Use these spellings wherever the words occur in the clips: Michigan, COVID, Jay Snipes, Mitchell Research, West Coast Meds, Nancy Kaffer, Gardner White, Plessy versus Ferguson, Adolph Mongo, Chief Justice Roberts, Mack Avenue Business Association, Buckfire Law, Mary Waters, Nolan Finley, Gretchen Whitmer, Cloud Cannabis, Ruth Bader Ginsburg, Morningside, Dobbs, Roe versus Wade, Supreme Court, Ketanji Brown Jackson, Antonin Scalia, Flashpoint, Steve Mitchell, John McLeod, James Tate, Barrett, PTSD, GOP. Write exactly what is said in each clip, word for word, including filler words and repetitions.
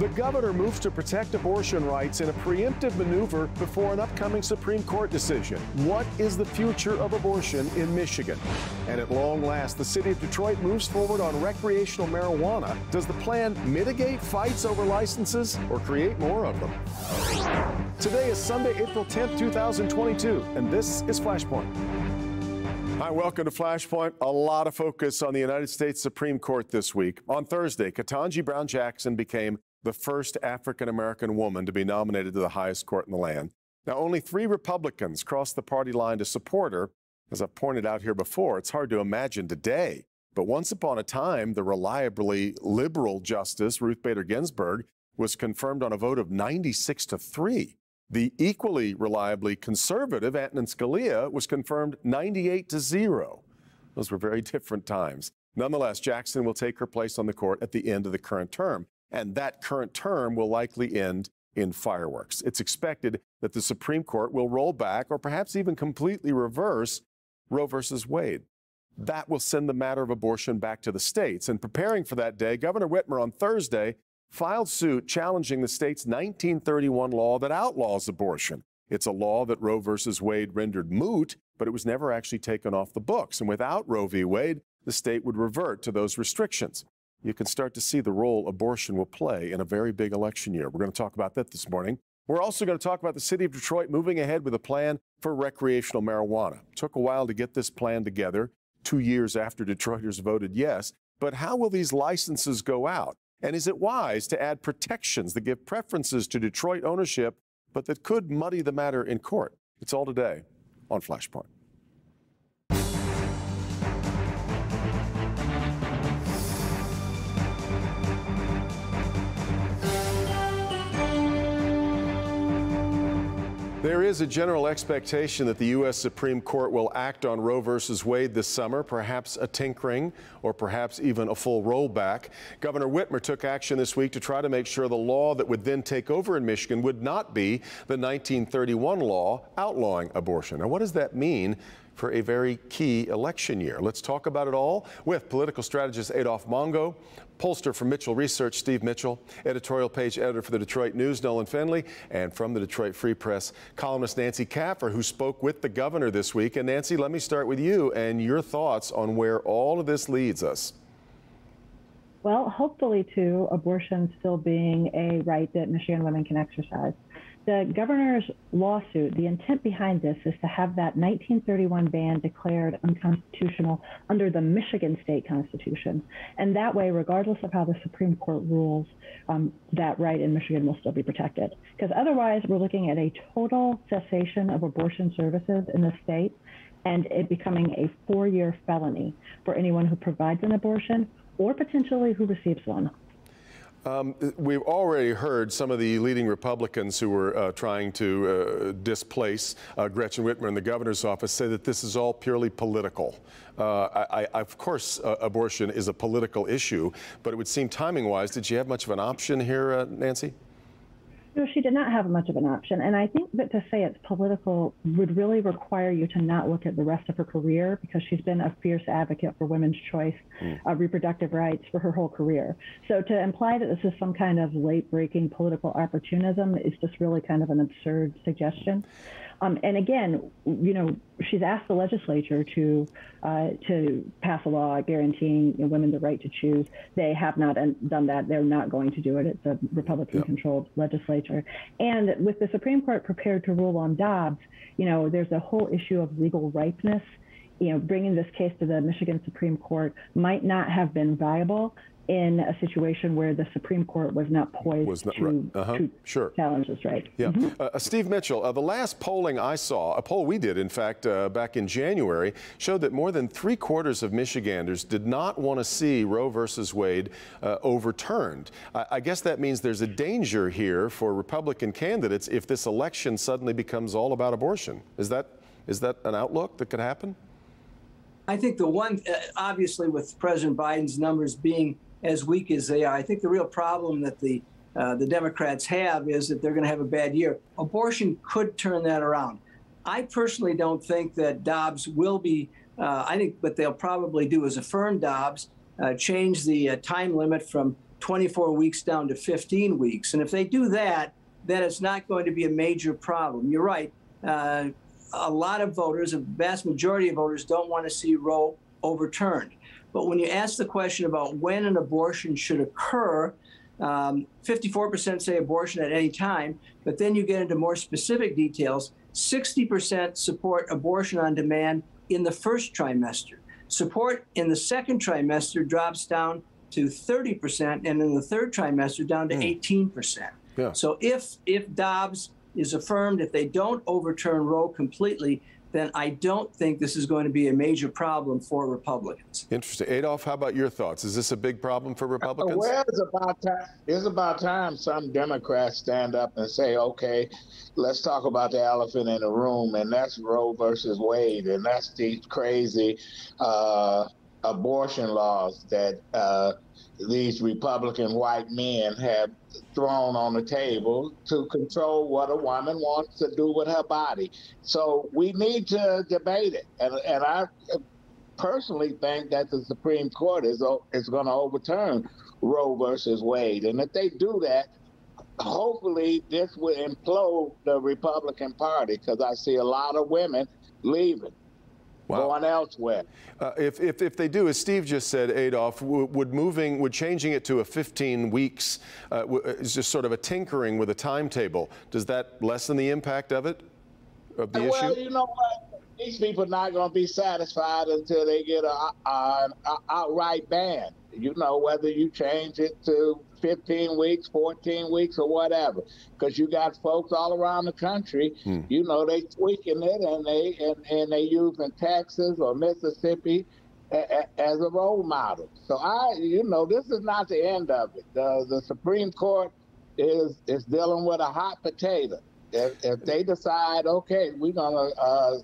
The governor moves to protect abortion rights in a preemptive maneuver before an upcoming Supreme Court decision. What is the future of abortion in Michigan? And at long last, the city of Detroit moves forward on recreational marijuana. Does the plan mitigate fights over licenses or create more of them? Today is Sunday, April tenth, two thousand twenty-two, and this is Flashpoint. Hi, welcome to Flashpoint. A lot of focus on the United States Supreme Court this week. On Thursday, Ketanji Brown Jackson became the first African-American woman to be nominated to the highest court in the land. Now, only three Republicans crossed the party line to support her. As I've pointed out here before, it's hard to imagine today. But once upon a time, the reliably liberal Justice Ruth Bader Ginsburg was confirmed on a vote of ninety-six to three. The equally reliably conservative Antonin Scalia was confirmed ninety-eight to zero. Those were very different times. Nonetheless, Jackson will take her place on the court at the end of the current term, and that current term will likely end in fireworks. It's expected that the Supreme Court will roll back or perhaps even completely reverse Roe versus Wade. That will send the matter of abortion back to the states. And preparing for that day, Governor Whitmer on Thursday filed suit challenging the state's nineteen thirty-one law that outlaws abortion. It's a law that Roe versus Wade rendered moot, but it was never actually taken off the books. And without Roe v. Wade, the state would revert to those restrictions. You can start to see the role abortion will play in a very big election year. We're going to talk about that this morning. We're also going to talk about the city of Detroit moving ahead with a plan for recreational marijuana. It took a while to get this plan together, two years after Detroiters voted yes. But how will these licenses go out? And is it wise to add protections that give preferences to Detroit ownership, but that could muddy the matter in court? It's all today on Flashpoint. There is a general expectation that the U S Supreme Court will act on Roe versus Wade this summer, perhaps a tinkering or perhaps even a full rollback. Governor Whitmer took action this week to try to make sure the law that would then take over in Michigan would not be the nineteen thirty-one law outlawing abortion. Now, what does that mean for a very key election year? Let's talk about it all with political strategist Adolph Mongo, pollster from Mitchell Research, Steve Mitchell, editorial page editor for the Detroit News, Nolan Finley, and from the Detroit Free Press, columnist Nancy Kaffer, who spoke with the governor this week. And Nancy, let me start with you and your thoughts on where all of this leads us. Well, hopefully to abortion still being a right that Michigan women can exercise. The governor's lawsuit, the intent behind this is to have that nineteen thirty-one ban declared unconstitutional under the Michigan state constitution. And that way, regardless of how the Supreme Court rules, um, that right in Michigan will still be protected. Because otherwise, we're looking at a total cessation of abortion services in the state and it becoming a four-year felony for anyone who provides an abortion or potentially who receives one. Um, we've already heard some of the leading Republicans who were uh, trying to uh, displace uh, Gretchen Whitmer in the governor's office say that this is all purely political. Uh, I, I, of course, uh, abortion is a political issue, but it would seem timing-wise, did she have much of an option here, uh, Nancy? No, she did not have much of an option. And I think that to say it's political would really require you to not look at the rest of her career, because she's been a fierce advocate for women's choice, mm. uh, reproductive rights for her whole career. So to imply that this is some kind of late-breaking political opportunism is just really kind of an absurd suggestion. Um, and again, you know, she's asked the legislature to uh, to pass a law guaranteeing you know, women the right to choose. They have not done that. They're not going to do it. It's a Republican-controlled yep. legislature. And with the Supreme Court prepared to rule on Dobbs, you know, there's a whole issue of legal ripeness. You know, bringing this case to the Michigan Supreme Court might not have been viable in a situation where the Supreme Court was not poised was not, to, right. uh-huh. to sure. challenge this right. Yeah. Mm-hmm. uh, Steve Mitchell, uh, the last polling I saw, a poll we did, in fact, uh, back in January, showed that more than three quarters of Michiganders did not want to see Roe versus Wade uh, overturned. I, I guess that means there's a danger here for Republican candidates if this election suddenly becomes all about abortion. Is that is that an outlook that could happen? I think the one, uh, obviously, with President Biden's numbers being as weak as they are, I think the real problem that the uh, the Democrats have is that they're going to have a bad year. Abortion could turn that around. I personally don't think that Dobbs will be. Uh, I think what they'll probably do is affirm Dobbs, uh, change the uh, time limit from twenty-four weeks down to fifteen weeks. And if they do that, then it's not going to be a major problem. You're right. Uh, a lot of voters, a vast majority of voters, don't want to see Roe overturned. But when you ask the question about when an abortion should occur, um, fifty-four percent say abortion at any time, but then you get into more specific details. sixty percent support abortion on demand in the first trimester. Support in the second trimester drops down to thirty percent, and in the third trimester down to mm. eighteen percent. Yeah. So if, if Dobbs is affirmed, if they don't overturn Roe completely, then I don't think this is going to be a major problem for Republicans. Interesting. Adolph, how about your thoughts? Is this a big problem for Republicans? Well, it's about time, it's about time some Democrats stand up and say, okay, let's talk about the elephant in the room, and that's Roe versus Wade, and that's these crazy uh, abortion laws that uh, these Republican white men have thrown on the table to control what a woman wants to do with her body. So we need to debate it. And, and I personally think that the Supreme Court is, is going to overturn Roe versus Wade. And if they do that, hopefully this will implode the Republican Party, because I see a lot of women leaving. Wow. Going elsewhere. Uh, if, if, if they do, as Steve just said, Adolph, would moving, would changing it to a fifteen weeks uh, is just sort of a tinkering with a timetable. Does that lessen the impact of it, of the well, issue? Well, you know what? These people are not going to be satisfied until they get a, a, a outright ban. You know, whether you change it to fifteen weeks, fourteen weeks, or whatever, because you got folks all around the country. Hmm. You know, they tweaking it, and they and, and they using Texas or Mississippi a, a, as a role model. So I, you know, this is not the end of it. The, the Supreme Court is is dealing with a hot potato. If, if they decide, okay, we're gonna uh,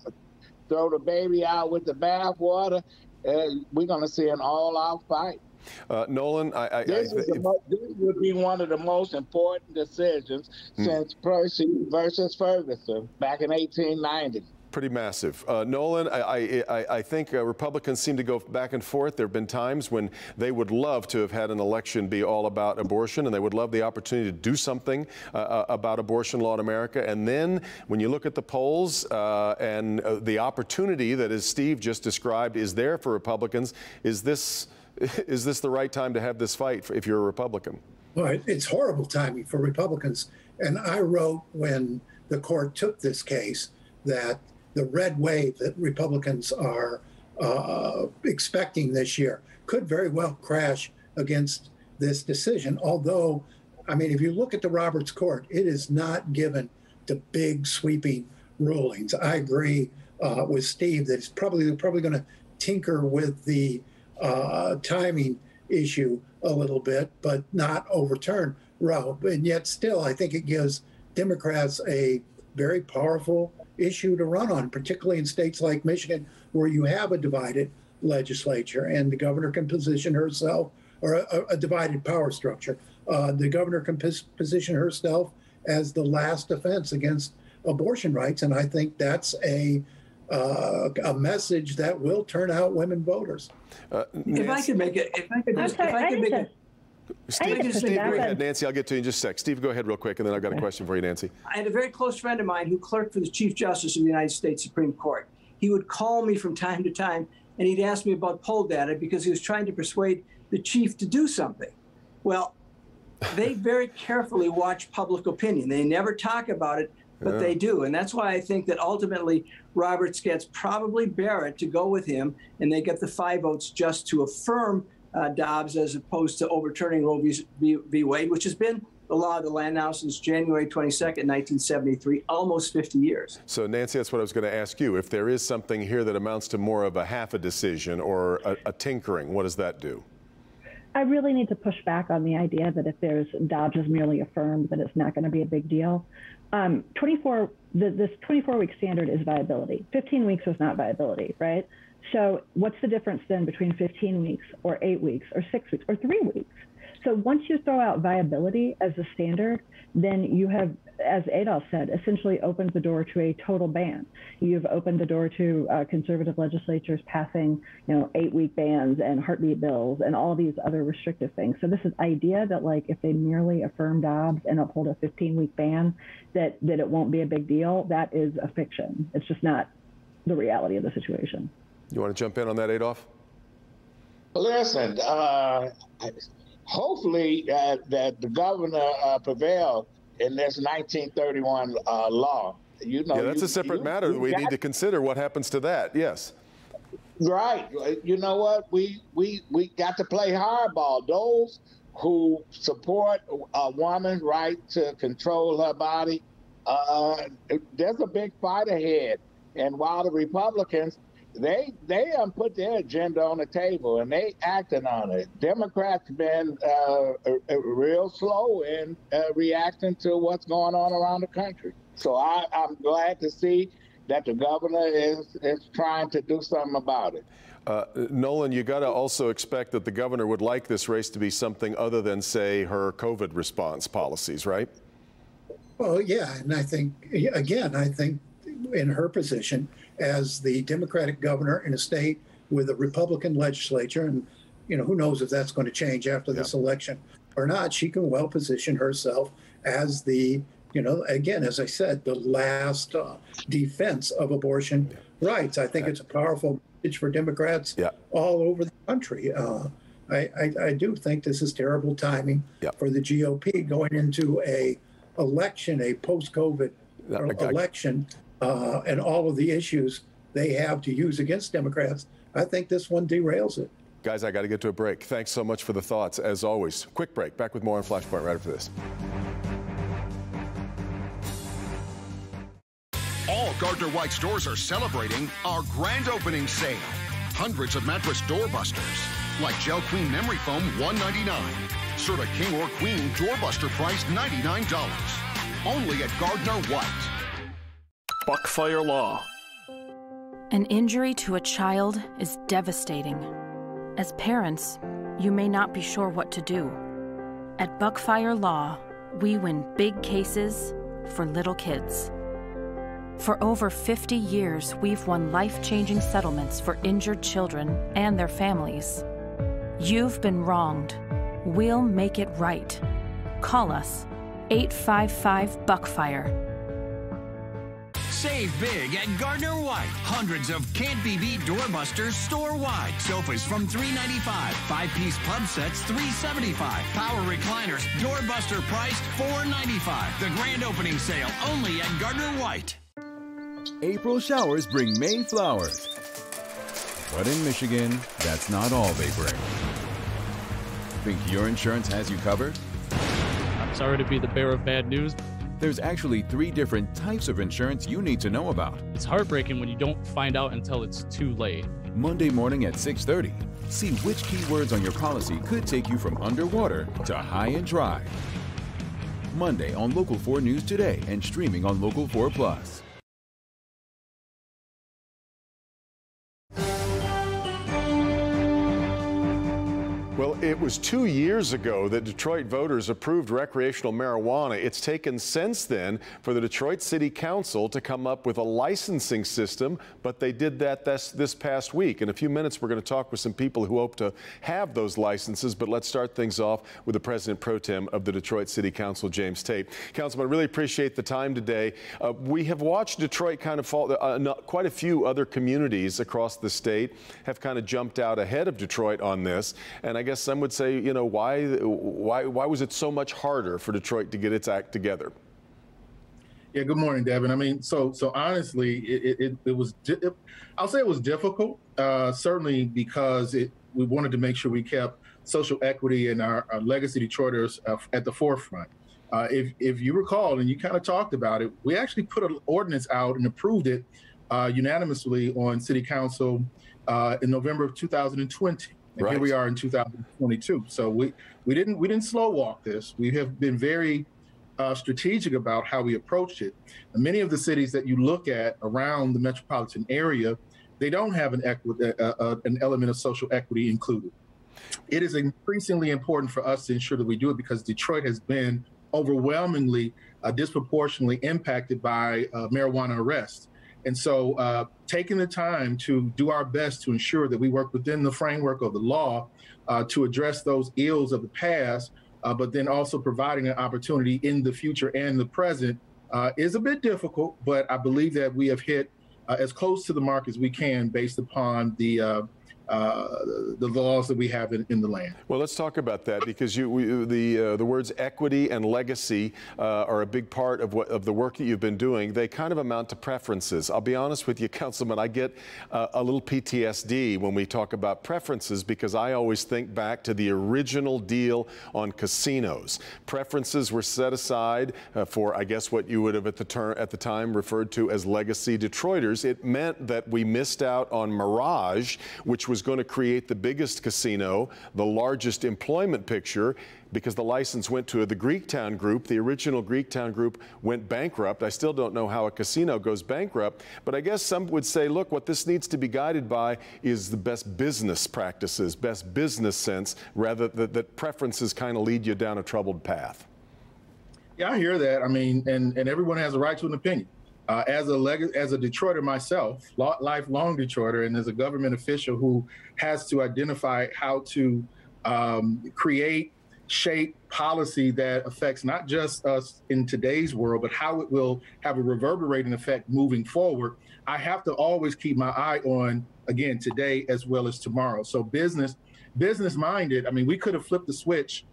throw the baby out with the bathwater, uh, we're gonna see an all-out fight. Uh, Nolan, I, I, this, I, I, is the most, this would be one of the most important decisions hmm. since Plessy versus Ferguson back in eighteen ninety. Pretty massive. Uh, Nolan, I, I, I think uh, Republicans seem to go back and forth. There have been times when they would love to have had an election be all about abortion, and they would love the opportunity to do something uh, about abortion law in America. And then when you look at the polls uh, and uh, the opportunity that, as Steve just described, is there for Republicans, is this... Is this the right time to have this fight if you're a Republican? Well, it's horrible timing for Republicans. And I wrote when the court took this case that the red wave that Republicans are uh, expecting this year could very well crash against this decision. Although, I mean, if you look at the Roberts Court, it is not given to big sweeping rulings. I agree uh, with Steve that it's probably, they're probably going to tinker with the Uh, timing issue a little bit, but not overturn Roe. And yet still, I think it gives Democrats a very powerful issue to run on, particularly in states like Michigan, where you have a divided legislature and the governor can position herself, or a, a divided power structure. Uh, the governor can pos position herself as the last defense against abortion rights. And I think that's a Uh, a message that will turn out women voters. Uh, if I could make it, if I could, just, okay, if I could I make it. Steve, Steve, Steve go ahead. Nancy, I'll get to you in just a sec. Steve, go ahead real quick, and then I've got a question for you, Nancy. I had a very close friend of mine who clerked for the Chief Justice of the United States Supreme Court. He would call me from time to time, and he'd ask me about poll data because he was trying to persuade the chief to do something. Well, they very carefully watch public opinion. They never talk about it, but yeah. they do. And that's why I think that ultimately Roberts gets probably Barrett to go with him, and they get the five votes just to affirm uh, Dobbs as opposed to overturning Roe v. Wade, which has been the law of the land now since January twenty-second, nineteen seventy-three, almost fifty years. So, Nancy, that's what I was going to ask you. If there is something here that amounts to more of a half a decision or a, a tinkering, what does that do? I really need to push back on the idea that if there's Dobbs is merely affirmed, that it's not going to be a big deal. Um, twenty-four, the, this twenty-four week standard is viability. fifteen weeks was not viability, right? So what's the difference then between fifteen weeks or eight weeks or six weeks or three weeks? So once you throw out viability as a standard, then you have, as Adolph said, essentially opened the door to a total ban. You've opened the door to uh, conservative legislatures passing, you know, eight-week bans and heartbeat bills and all these other restrictive things. So this is idea that, like, if they merely affirm Dobbs and uphold a fifteen-week ban, that that it won't be a big deal. That is a fiction. It's just not the reality of the situation. You want to jump in on that, Adolph? Listen, uh, hopefully uh, that the governor uh, prevailed in this nineteen thirty-one uh, law. You know, yeah, that's you, a separate you, matter. You we need to consider what happens to that. Yes. Right. You know what? We we we got to play hardball. Those who support a woman's right to control her body, uh, there's a big fight ahead. And while the Republicans, They they um, put their agenda on the table and they acting on it. Democrats been uh, real slow in uh, reacting to what's going on around the country. So I, I'm glad to see that the governor is is trying to do something about it. Uh, Nolan, you got to also expect that the governor would like this race to be something other than, say, her COVID response policies, right? Well, yeah, and I think again, I think in her position as the Democratic governor in a state with a Republican legislature, and you know, who knows if that's going to change after yeah. this election or not, she can well position herself as the, you know, again, as I said, the last uh, defense of abortion yeah. rights. I think yeah. it's a powerful message for Democrats yeah. all over the country. Uh, I, I, I do think this is terrible timing yeah. for the G O P going into a election, a post-COVID yeah. election. Uh, and all of the issues they have to use against Democrats, I think this one derails it. Guys, I got to get to a break. Thanks so much for the thoughts, as always. Quick break. Back with more on Flashpoint right after this. All Gardner White stores are celebrating our grand opening sale. Hundreds of mattress doorbusters, like Gel Queen Memory Foam, one ninety-nine. Serta King or Queen doorbuster price, ninety-nine dollars. Only at Gardner White. Buckfire Law. An injury to a child is devastating. As parents, you may not be sure what to do. At Buckfire Law, we win big cases for little kids. For over fifty years, we've won life-changing settlements for injured children and their families. You've been wronged. We'll make it right. Call us, eight five five, Buckfire. Save big at Gardner White. Hundreds of can't be beat doorbusters store-wide. Sofas from three ninety-five, five-piece pub sets three seventy-five, power recliners doorbuster priced four ninety-five. The grand opening sale only at Gardner White. April showers bring May flowers. But in Michigan, that's not all they bring. Think your insurance has you covered? I'm sorry to be the bearer of bad news. There's actually three different types of insurance you need to know about. It's heartbreaking when you don't find out until it's too late. Monday morning at six thirty, see which keywords on your policy could take you from underwater to high and dry. Monday on Local four News Today and streaming on Local four Plus. Well, it was two years ago that Detroit voters approved recreational marijuana. It's taken since then for the Detroit City Council to come up with a licensing system, but they did that this, this past week. In a few minutes, we're going to talk with some people who hope to have those licenses, but let's start things off with the president pro tem of the Detroit City Council, James Tate. Councilman, I really appreciate the time today. Uh, we have watched Detroit kind of fall, uh, not, quite a few other communities across the state have kind of jumped out ahead of Detroit on this, and I I guess some would say, you know, why, why, why was it so much harder for Detroit to get its act together? Yeah, good morning, Devin. I mean, so so honestly, it, it, it was, it, I'll say it was difficult, uh, certainly because it, we wanted to make sure we kept social equity and our, our legacy Detroiters uh, at the forefront. Uh, if, if you recall, and you kind of talked about it, we actually put an ordinance out and approved it uh, unanimously on City Council uh, in November of two thousand twenty. And right. Here we are in two thousand twenty-two. So we, we didn't we didn't slow walk this. We have been very uh, strategic about how we approached it. And many of the cities that you look at around the metropolitan area, they don't have an, equi uh, uh, an element of social equity included. It is increasingly important for us to ensure that we do it because Detroit has been overwhelmingly uh, disproportionately impacted by uh, marijuana arrests. And so uh, taking the time to do our best to ensure that we work within the framework of the law uh, to address those ills of the past, uh, but then also providing an opportunity in the future and the present uh, is a bit difficult, but I believe that we have hit uh, as close to the mark as we can based upon the uh, Uh, the laws that we have in, in the land. Well, let's talk about that because you, we, the uh, the words equity and legacy uh, are a big part of what of the work that you've been doing. They kind of amount to preferences. I'll be honest with you, Councilman. I get uh, a little P T S D when we talk about preferences because I always think back to the original deal on casinos. Preferences were set aside uh, for, I guess, what you would have at the term at the time referred to as legacy Detroiters. It meant that we missed out on Mirage, which was was going to create the biggest casino, the largest employment picture, because the license went to the Greektown Group. The original Greektown Group went bankrupt. I still don't know how a casino goes bankrupt, but I guess some would say, look, what this needs to be guided by is the best business practices, best business sense, rather that, that preferences kind of lead you down a troubled path. Yeah, I hear that. I mean, and, and everyone has a right to an opinion. Uh, as a leg as a Detroiter myself, lifelong Detroiter, and as a government official who has to identify how to um, create, shape policy that affects not just us in today's world, but how it will have a reverberating effect moving forward, I have to always keep my eye on, again, today as well as tomorrow. So business, business-minded, I mean, we could have flipped the switch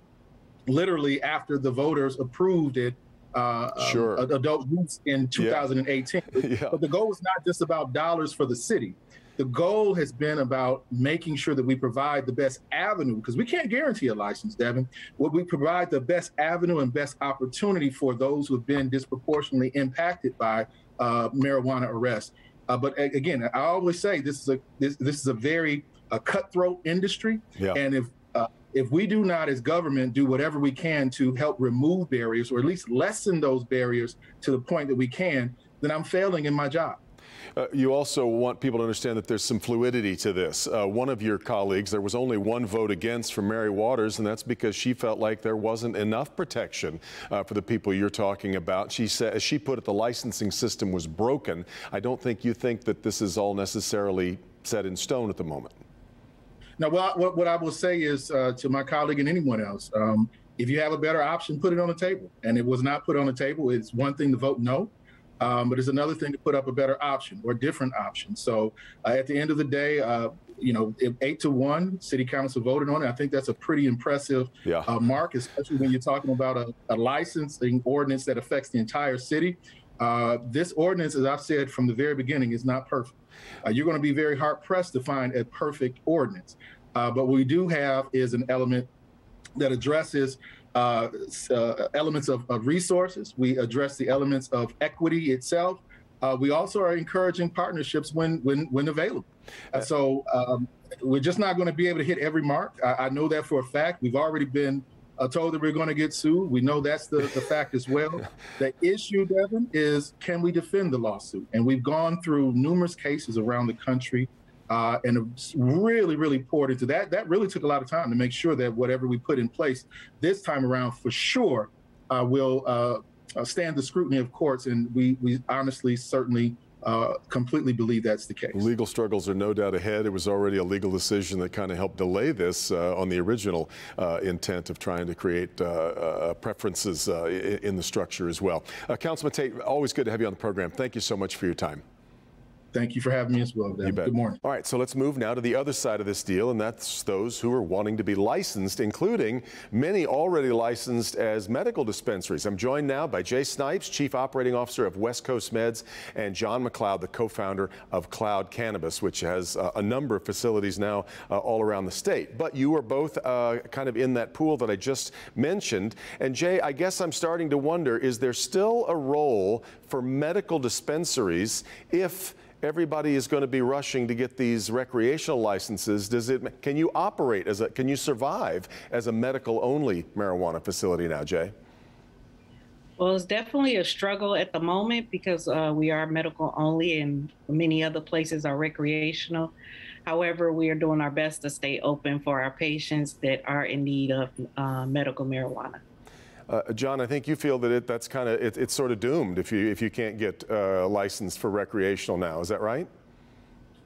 literally after the voters approved it. Uh, sure. um, adult use in two thousand eighteen. Yeah. Yeah. But the goal is not just about dollars for the city. The goal has been about making sure that we provide the best avenue, because we can't guarantee a license, Devin. What we provide the best avenue and best opportunity for those who have been disproportionately impacted by uh, marijuana arrests. Uh, but again, I always say this is a this, this is a very uh, cutthroat industry, yeah. and if uh, If we do not, as government, do whatever we can to help remove barriers or at least lessen those barriers to the point that we can, then I'm failing in my job. Uh, you also want people to understand that there's some fluidity to this. Uh, one of your colleagues, there was only one vote against for Mary Waters, and that's because she felt like there wasn't enough protection uh, for the people you're talking about. She said, as she put it, the licensing system was broken. I don't think you think that this is all necessarily set in stone at the moment. Now, what, what I will say is uh, to my colleague and anyone else, um, if you have a better option, put it on the table. And it was not put on the table. It's one thing to vote no, um, but it's another thing to put up a better option or a different option. So uh, at the end of the day, uh, you know, if eight to one city council voted on it, I think that's a pretty impressive yeah. uh, mark, especially when you're talking about a, a licensing ordinance that affects the entire city. Uh, this ordinance, as I've said from the very beginning, is not perfect. Uh, you're going to be very hard-pressed to find a perfect ordinance. Uh, but what we do have is an element that addresses uh, uh, elements of, of resources. We address the elements of equity itself. Uh, we also are encouraging partnerships when, when, when available. Uh, so um, we're just not going to be able to hit every mark. I, I know that for a fact. We've already been Uh, told that we're going to get sued. We know that's the, the fact as well. The issue, Devin, is can we defend the lawsuit? And we've gone through numerous cases around the country uh, and really, really poured into that. That really took a lot of time to make sure that whatever we put in place this time around for sure uh, will uh, stand the scrutiny of courts. And we, we honestly, certainly Uh, completely believe that's the case. Legal struggles are no doubt ahead. It was already a legal decision that kind of helped delay this uh, on the original uh, intent of trying to create uh, uh, preferences uh, in the structure as well. Uh, Councilman Tate, always good to have you on the program. Thank you so much for your time. Thank you for having me as well, Dan. Good morning. All right, so let's move now to the other side of this deal, and that's those who are wanting to be licensed, including many already licensed as medical dispensaries. I'm joined now by Jay Snipes, Chief Operating Officer of West Coast Meds, and John McLeod, the co-founder of Cloud Cannabis, which has uh, a number of facilities now uh, all around the state. But you are both uh, kind of in that pool that I just mentioned. And Jay, I guess I'm starting to wonder, is there still a role for medical dispensaries if everybody is going to be rushing to get these recreational licenses? Does it, can you operate as a, can you survive as a medical-only marijuana facility now, Jay? Well, it's definitely a struggle at the moment because uh, we are medical-only and many other places are recreational. However, we are doing our best to stay open for our patients that are in need of uh, medical marijuana. Uh, John, I think you feel that it, that's kind of it, it's sort of doomed if you if you can't get uh, licensed for recreational now. Is that right?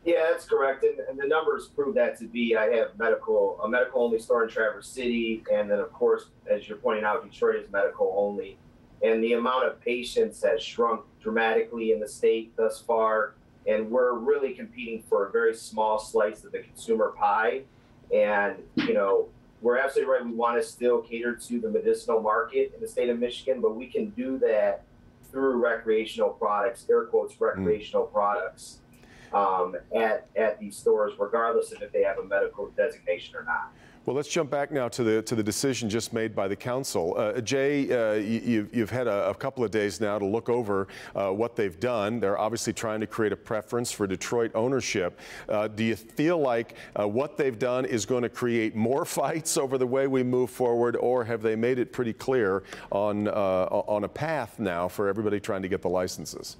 Yeah, that's correct, and, and the numbers prove that to be. I have medical a medical only store in Traverse City, and then of course, as you're pointing out, Detroit is medical only, and the amount of patients has shrunk dramatically in the state thus far, and we're really competing for a very small slice of the consumer pie, and you know. We're absolutely right. We want to still cater to the medicinal market in the state of Michigan, but we can do that through recreational products, air quotes, recreational mm. products um, at, at these stores, regardless of if they have a medical designation or not. Well, let's jump back now to the to the decision just made by the council. Uh, Jay, uh, you, you've had a, a couple of days now to look over uh, what they've done. They're obviously trying to create a preference for Detroit ownership. Uh, do you feel like uh, what they've done is going to create more fights over the way we move forward, or have they made it pretty clear on uh, on a path now for everybody trying to get the licenses?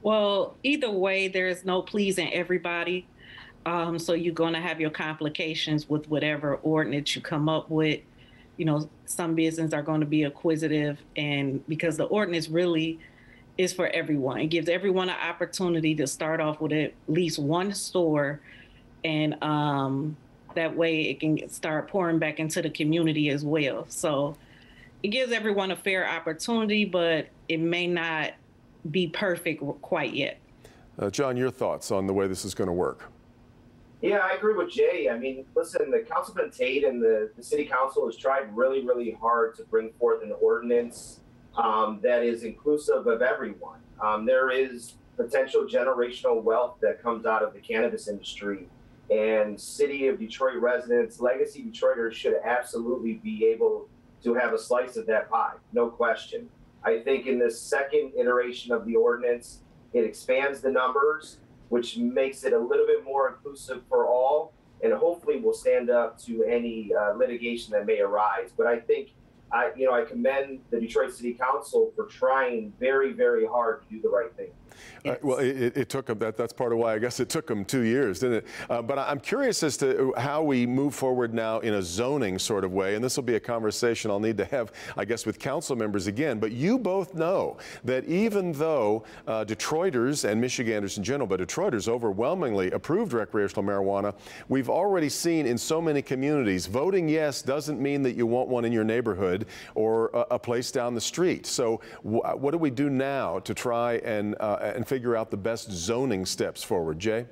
Well, either way, there is no pleasing everybody. Um, so you're going to have your complications with whatever ordinance you come up with. You know, some businesses are going to be acquisitive, and because the ordinance really is for everyone. It gives everyone an opportunity to start off with at least one store, and um, that way it can start pouring back into the community as well. So it gives everyone a fair opportunity, but it may not be perfect quite yet. Uh, John, your thoughts on the way this is going to work? Yeah, I agree with Jay. I mean, listen, the Councilman Tate and the, the City Council has tried really, really hard to bring forth an ordinance um, that is inclusive of everyone. Um, there is potential generational wealth that comes out of the cannabis industry, and City of Detroit residents, legacy Detroiters, should absolutely be able to have a slice of that pie, no question. I think in this second iteration of the ordinance, it expands the numbers, which makes it a little bit more inclusive for all, and hopefully will stand up to any uh, litigation that may arise. But I think, I, you know, I commend the Detroit City Council for trying very, very hard to do the right thing. Yes. Uh, well, it, it took them, that, that's part of why I guess it took them two years, didn't it? Uh, but I'm curious as to how we move forward now in a zoning sort of way, and this will be a conversation I'll need to have, I guess, with council members again. But you both know that even though uh, Detroiters and Michiganders in general, but Detroiters overwhelmingly approved recreational marijuana, we've already seen in so many communities, voting yes doesn't mean that you want one in your neighborhood or a, a place down the street. So w what do we do now to try and uh, and figure out the best zoning steps forward? Jay?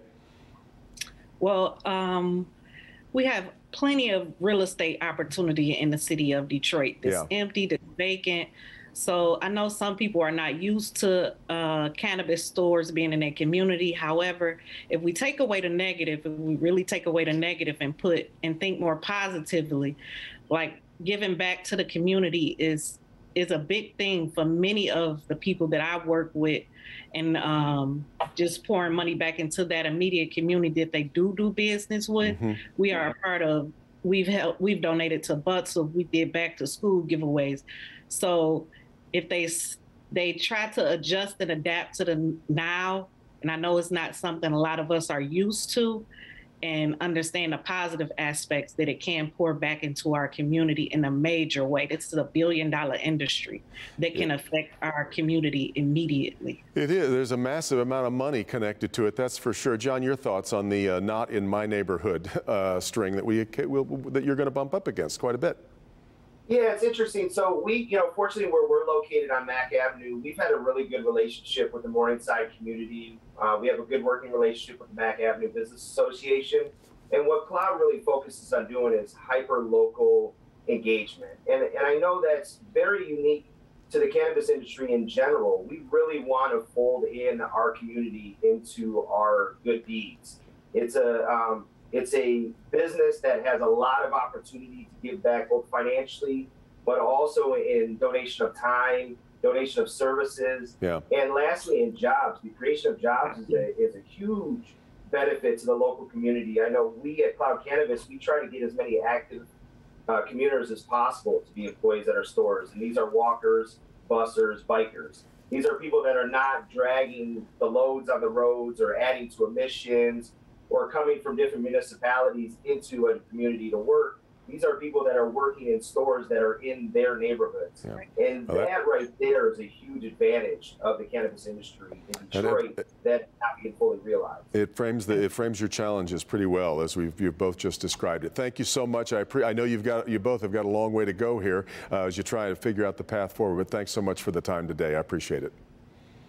Well, um, we have plenty of real estate opportunity in the city of Detroit that's yeah. empty, that's vacant. So I know some people are not used to uh, cannabis stores being in their community. However, if we take away the negative, if we really take away the negative and put and think more positively, like giving back to the community is is a big thing for many of the people that I work with, and um, just pouring money back into that immediate community that they do do business with. Mm-hmm. We are a part of, we've helped, we've donated to Butts, so we did back to school giveaways. So if they, they try to adjust and adapt to the now, and I know it's not something a lot of us are used to, and understand the positive aspects that it can pour back into our community in a major way. This is a billion dollar industry that can affect our community immediately. It is. There's a massive amount of money connected to it, that's for sure. John, your thoughts on the uh, not in my neighborhood uh, string that, we, we'll, that you're going to bump up against quite a bit? Yeah, it's interesting. So we, you know, fortunately where we're located on Mack Avenue, we've had a really good relationship with the Morningside community. Uh, we have a good working relationship with the Mack Avenue Business Association. And what Cloud really focuses on doing is hyper-local engagement. And, and I know that's very unique to the cannabis industry in general. We really want to fold in our community into our good deeds. It's a... Um, It's a business that has a lot of opportunity to give back, both financially, but also in donation of time, donation of services, yeah. and lastly in jobs. The creation of jobs is a, is a huge benefit to the local community. I know we at Cloud Cannabis, we try to get as many active uh, commuters as possible to be employees at our stores. And these are walkers, bussers, bikers. These are people that are not dragging the loads on the roads or adding to emissions or coming from different municipalities into a community to work. These are people that are working in stores that are in their neighborhoods. Yeah. And okay. that right there is a huge advantage of the cannabis industry in Detroit that's not being fully realized. It frames the it frames your challenges pretty well, as we've you've both just described it. Thank you so much. I pre I know you've got you both have got a long way to go here uh, as you try to figure out the path forward, but thanks so much for the time today. I appreciate it.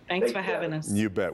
Thanks, Thanks for having us. You bet.